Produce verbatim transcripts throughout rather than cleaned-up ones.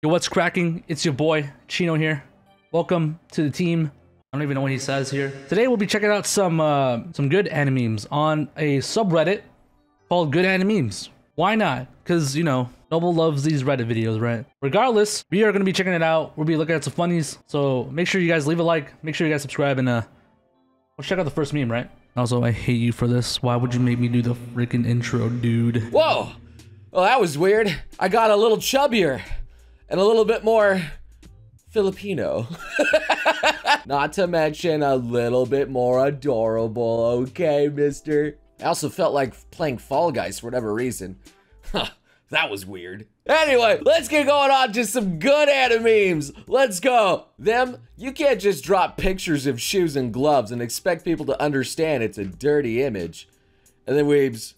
Yo, what's cracking? It's your boy, Chino here. Welcome to the team. I don't even know what he says here. Today we'll be checking out some uh, some good animemes on a subreddit called Good Animemes. Why not? Because, you know, Noble loves these Reddit videos, right? Regardless, we are going to be checking it out. We'll be looking at some funnies. So make sure you guys leave a like. Make sure you guys subscribe and uh, let's check out the first meme, right? Also, I hate you for this. Why would you make me do the freaking intro, dude? Whoa! Well, that was weird. I got a little chubbier. And a little bit more Filipino. Not to mention a little bit more adorable, okay, mister? I also felt like playing Fall Guys for whatever reason. Huh, that was weird. Anyway, let's get going on to some good animemes. Let's go. Them, you can't just drop pictures of shoes and gloves and expect people to understand it's a dirty image. And then weebs.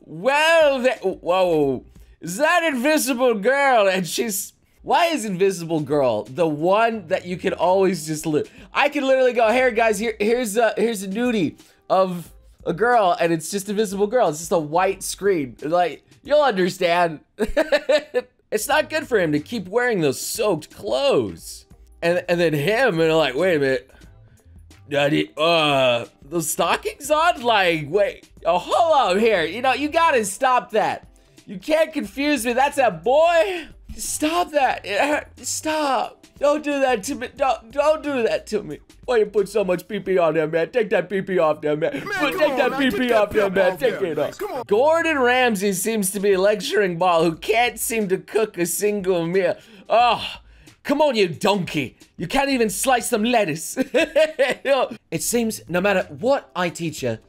Well, they, whoa. Is that Invisible Girl? And she's... Why is Invisible Girl the one that you can always just... Li I can literally go, hey guys, here, here's, a, here's a nudie of a girl, and it's just Invisible Girl. It's just a white screen. Like, you'll understand. It's not good for him to keep wearing those soaked clothes. And, and then him, and like, wait a minute. Daddy, uh, those stockings on? Like, wait, oh, hold on here. You know, you gotta stop that. You can't confuse me, that's that boy! Stop that! Stop! Don't do that to me! Don't, don't do that to me! Why you put so much pee-pee on there, man? Take that pee-pee off there, man! man put, take on, that pee-pee off there, man! Take it off! Gordon Ramsay seems to be a lecturing ball who can't seem to cook a single meal. Oh, come on, you donkey! You can't even slice some lettuce! It seems no matter what I teach her,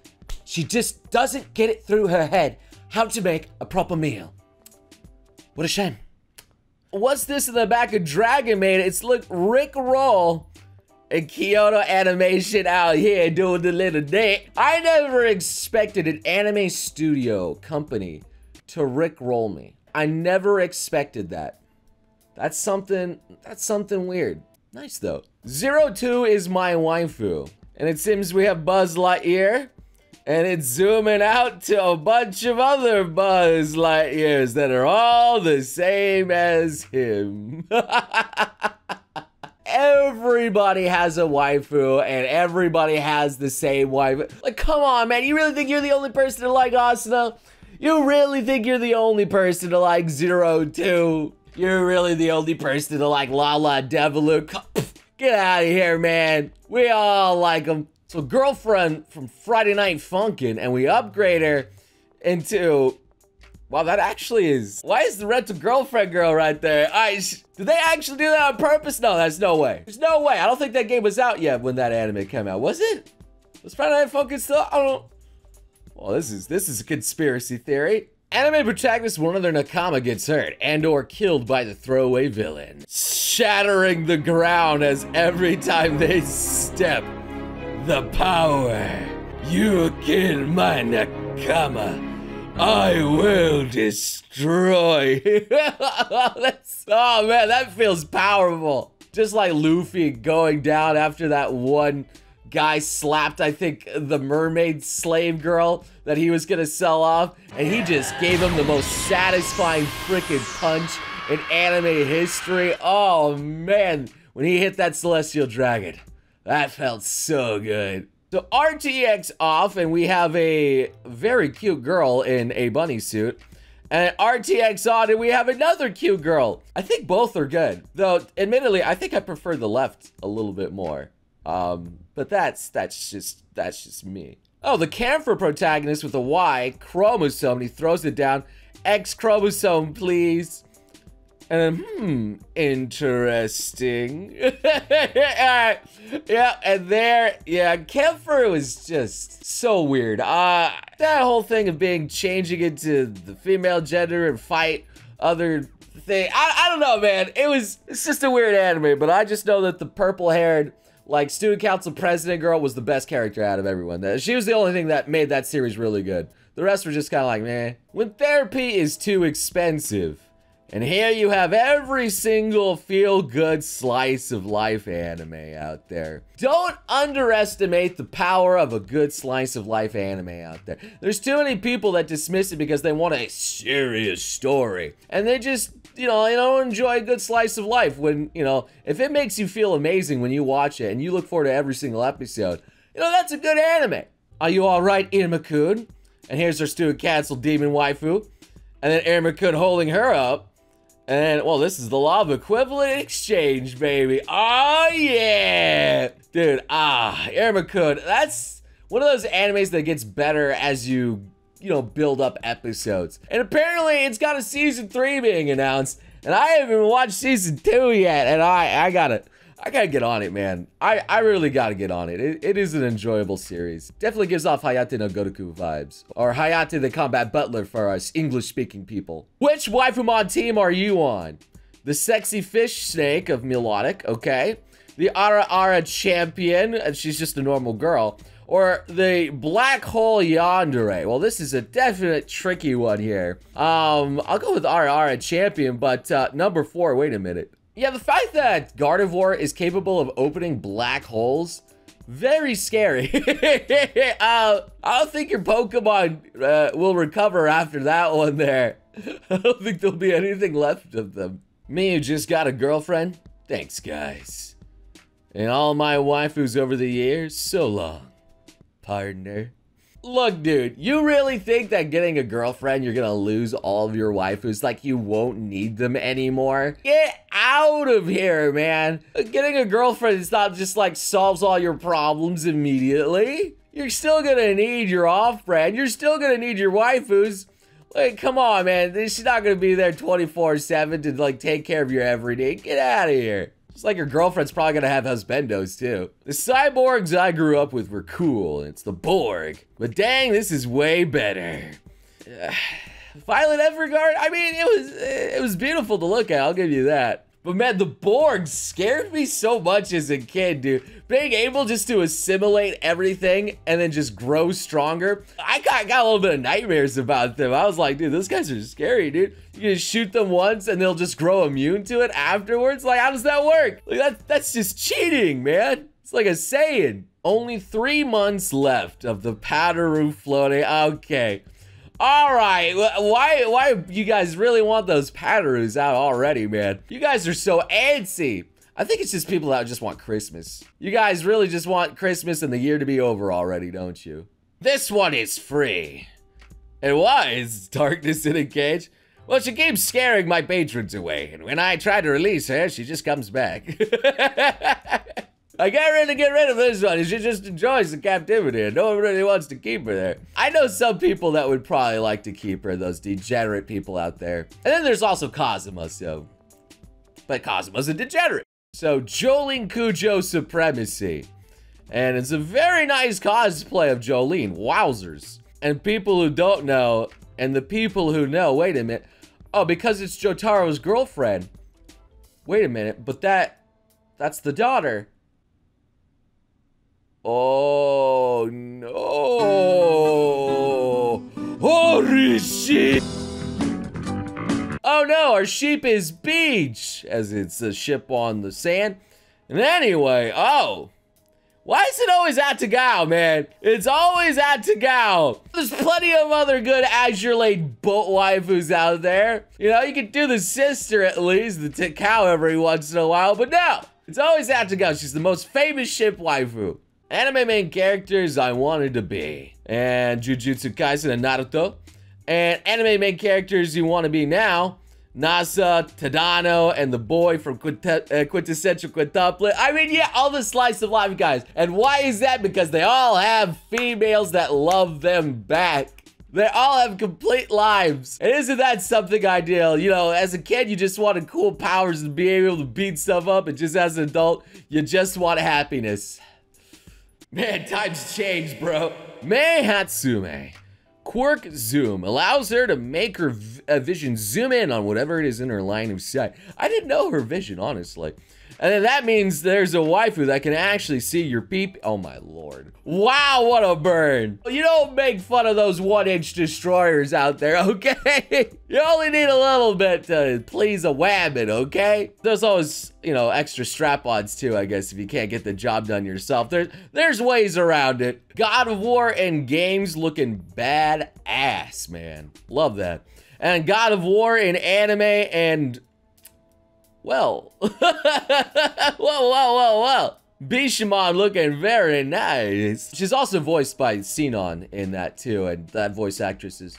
she just doesn't get it through her head how to make a proper meal. What a shame. What's this in the back of Dragon Maid? It's look, Rick Roll and Kyoto Animation out here doing the little day. I never expected an anime studio company to Rick Roll me. I never expected that. That's something, that's something weird. Nice though. Zero Two is my waifu. And it seems we have Buzz Lightyear. And it's zooming out to a bunch of other Buzz Lightyears that are all the same as him. Everybody has a waifu and everybody has the same waifu. Like, come on, man. You really think you're the only person to like Asuna? You really think you're the only person to like Zero Two? You're really the only person to like Lala Deviluke? Get out of here, man. We all like them. So girlfriend from Friday Night Funkin', and we upgrade her into... Wow, that actually is... Why is the rental girlfriend girl right there? I... Did they actually do that on purpose? No, there's no way. There's no way. I don't think that game was out yet when that anime came out. Was it? Was Friday Night Funkin' still? I don't... Well, this is, this is a conspiracy theory. Anime protagonist, one of their Nakama gets hurt and or killed by the throwaway villain, shattering the ground as every time they step. The power. You kill my Nakama, I will destroy. That's, oh man, that feels powerful. Just like Luffy going down after that one guy slapped, I think, the mermaid slave girl that he was gonna sell off. And he just gave him the most satisfying freaking punch in anime history. Oh man, when he hit that celestial dragon. That felt so good. So R T X off, and we have a very cute girl in a bunny suit. And R T X on, and we have another cute girl. I think both are good. Though, admittedly, I think I prefer the left a little bit more. Um, but that's, that's just, that's just me. Oh, the camphor protagonist with a Y chromosome, and he throws it down. X chromosome, please. And then, hmm, interesting. All right. Yeah, and there, yeah, Kefir was just so weird. Uh, that whole thing of being changing into the female gender and fight other thing. I, I don't know, man. It was, it's just a weird anime, but I just know that the purple-haired, like, student council president girl was the best character out of everyone. She was the only thing that made that series really good. The rest were just kind of like, meh. When therapy is too expensive, And here you have every single feel-good slice of life anime out there. Don't underestimate the power of a good slice of life anime out there. There's too many people that dismiss it because they want a serious story. And they just, you know, you don't enjoy a good slice of life when, you know, if it makes you feel amazing when you watch it and you look forward to every single episode, you know, that's a good anime. Are you alright, Iruma-kun? And here's our student council demon waifu. And then Iruma-kun holding her up. And, well, this is the love equivalent exchange, baby. Oh, yeah! Dude, ah, Iruma-kun, that's one of those animes that gets better as you, you know, build up episodes. And apparently, it's got a season three being announced, and I haven't watched season two yet, and I, I gotta, I gotta get on it, man. I, I really gotta get on it. it. It is an enjoyable series. Definitely gives off Hayate no Gotoku vibes. Or Hayate the Combat Butler for us English-speaking people. Which Waifumon team are you on? The sexy fish snake of Melodic, okay. The Ara Ara champion, and she's just a normal girl. Or the black hole yandere. Well, this is a definite tricky one here. Um, I'll go with Ara Ara champion, but uh, number four, wait a minute. Yeah, the fact that Gardevoir is capable of opening black holes, very scary. uh, I don't think your Pokemon uh, will recover after that one there. I don't think there'll be anything left of them. Me, you just got a girlfriend? Thanks, guys. And all my waifus over the years, so long, partner. Look, dude, you really think that getting a girlfriend, you're gonna lose all of your waifus? Like, you won't need them anymore? Get out of here, man. Getting a girlfriend is not just, like, solves all your problems immediately. You're still gonna need your off-brand. You're still gonna need your waifus. Like, come on, man. She's not gonna be there twenty-four seven to, like, take care of your everyday. Get out of here. It's like your girlfriend's probably gonna have husbandos too. The cyborgs I grew up with were cool, and it's the Borg. But dang, this is way better. Uh, Violet Evergarden, I mean, it was it was beautiful to look at, I'll give you that. But man, the Borg scared me so much as a kid, dude. Being able just to assimilate everything and then just grow stronger. I got, got a little bit of nightmares about them. I was like, dude, those guys are scary, dude. You can shoot them once and they'll just grow immune to it afterwards? Like, how does that work? Like, that, that's just cheating, man. It's like a saying. Only three months left of the Pateru floating. Okay. All right, why why you guys really want those Paterus out already, man? You guys are so antsy. I think it's just people that just want Christmas. You guys really just want Christmas and the year to be over already, don't you? This one is free. And why is Darkness in a Cage? Well, she keeps scaring my patrons away, and when I try to release her, she just comes back. I can't really get rid of this one. She just enjoys the captivity and no one really wants to keep her there. I know some people that would probably like to keep her, those degenerate people out there. And then there's also Kazuma, so. But Kazuma's a degenerate. So, Jolyne Cujoh Supremacy. And it's a very nice cosplay of Jolyne. Wowzers. And people who don't know, and the people who know, wait a minute. Oh, because it's Jotaro's girlfriend. Wait a minute, but that, that's the daughter. Oh no! Holy shit! Oh no, our sheep is beach, as it's a ship on the sand. And anyway, oh, why is it always Atago, man? It's always Atago. There's plenty of other good Azure-laid boat waifus out there. You know, you could do the sister at least, the Takao every once in a while, but no, it's always Atago. She's the most famous ship waifu. Anime main characters I wanted to be. And Jujutsu Kaisen and Naruto. And anime main characters you want to be now. Nasa, Tadano, and the boy from Quintet uh, Quintessential Quintuplet. I mean, yeah, all the slice of life guys. And why is that? Because they all have females that love them back. They all have complete lives. And isn't that something ideal? You know, as a kid, you just wanted cool powers and be able to beat stuff up. And just as an adult, you just want happiness. Man, times change, bro. Mei Hatsume. Quirk Zoom allows her to make her vision zoom in on whatever it is in her line of sight. I didn't know her vision, honestly. And then that means there's a waifu that can actually see your peep. Oh my lord. Wow, what a burn. You don't make fun of those one-inch destroyers out there, okay? You only need a little bit to please a wabbit, okay? There's always, you know, extra strap-ons too, I guess, if you can't get the job done yourself. There's, there's ways around it. God of War and games looking badass, man. Love that. And God of War in anime and... well, whoa, whoa, whoa, whoa. Bishamon looking very nice. She's also voiced by Sinon in that too, and that voice actress is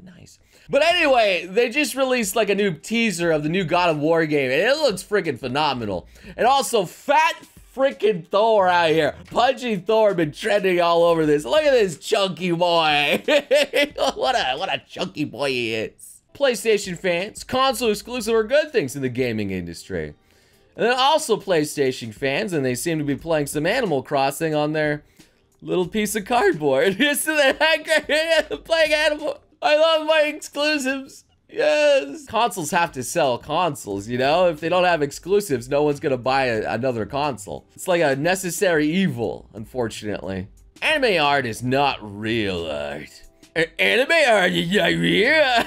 nice. But anyway, they just released like a new teaser of the new God of War game, and it looks freaking phenomenal. And also, fat freaking Thor out here. Pudgy Thor been trending all over this. Look at this chunky boy. What a, what a chunky boy he is. PlayStation fans, console exclusive are good things in the gaming industry. And then also PlayStation fans, and they seem to be playing some Animal Crossing on their little piece of cardboard. Isn't that great? Playing Animal... I love my exclusives. Yes. Consoles have to sell consoles, you know? If they don't have exclusives, no one's gonna buy a, another console. It's like a necessary evil, unfortunately. Anime art is not real art. Anime art, yeah.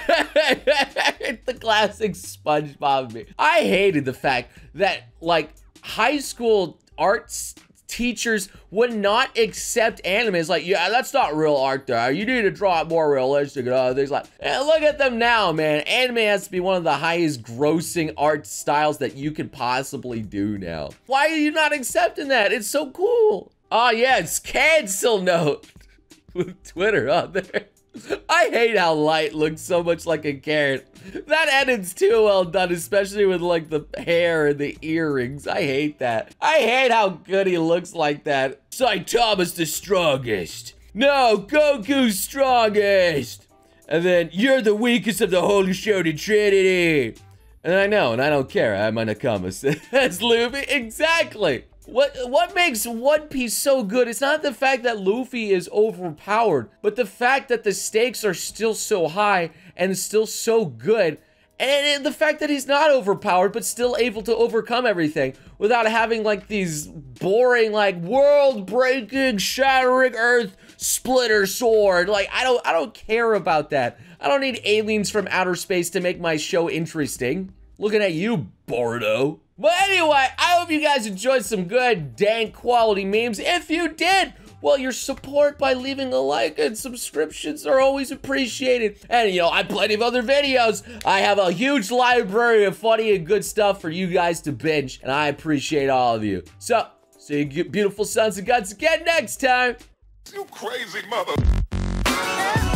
It's the classic SpongeBob meme. I hated the fact that, like, high school arts teachers would not accept anime. It's like, yeah, that's not real art there. You need to draw it more realistic and other things like that. And look at them now, man. Anime has to be one of the highest grossing art styles that you could possibly do now. Why are you not accepting that? It's so cool. Oh, yeah, it's cancel note with Twitter on there. I hate how Light looks so much like a carrot. That edit's too well done, especially with like the hair and the earrings. I hate that. I hate how good he looks like that. Saitama's the strongest. No, Goku's strongest. And then you're the weakest of the Holy Shonen Trinity. And I know, and I don't care. I'm a Nakama. That's Luffy. Exactly. What, what makes One Piece so good? It's not the fact that Luffy is overpowered, but the fact that the stakes are still so high and still so good, and, and the fact that he's not overpowered, but still able to overcome everything without having, like, these boring, like, world-breaking, shattering earth splitter sword. Like, I don't, I don't care about that. I don't need aliens from outer space to make my show interesting. Looking at you, Bordeaux. But anyway, I hope you guys enjoyed some good, dank quality memes. If you did, well, your support by leaving a like and subscriptions are always appreciated. And, you know, I have plenty of other videos. I have a huge library of funny and good stuff for you guys to binge, and I appreciate all of you. So, see you beautiful sons and guts again next time. You crazy mother...